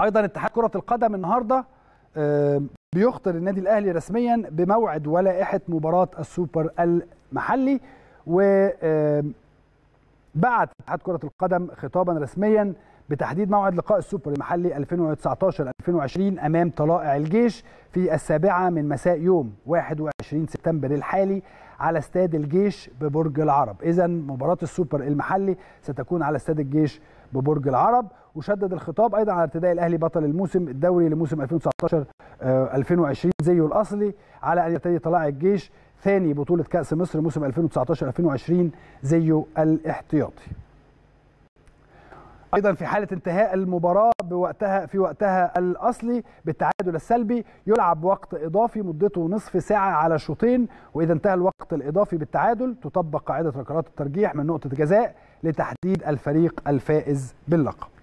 ايضا اتحاد كرة القدم النهارده بيخطر النادي الاهلي رسميا بموعد ولائحه مباراه السوبر المحلي، وبعت اتحاد كرة القدم خطابا رسميا بتحديد موعد لقاء السوبر المحلي 2019-2020 امام طلائع الجيش في 7 مساء يوم 21 سبتمبر الحالي على استاد الجيش ببرج العرب. اذا مباراة السوبر المحلي ستكون على استاد الجيش ببرج العرب. وشدد الخطاب ايضا على ارتداء الاهلي بطل الموسم الدوري لموسم 2019-2020 زيه الاصلي، على ان يرتدي طلائع الجيش ثاني بطولة كأس مصر موسم 2019-2020 زيه الاحتياطي. ايضا في حاله انتهاء المباراه في وقتها الاصلي بالتعادل السلبي يلعب وقت اضافي مدته نصف ساعه على شوطين، واذا انتهى الوقت الاضافي بالتعادل تطبق قاعده ركلات الترجيح من نقطه جزاء لتحديد الفريق الفائز باللقب.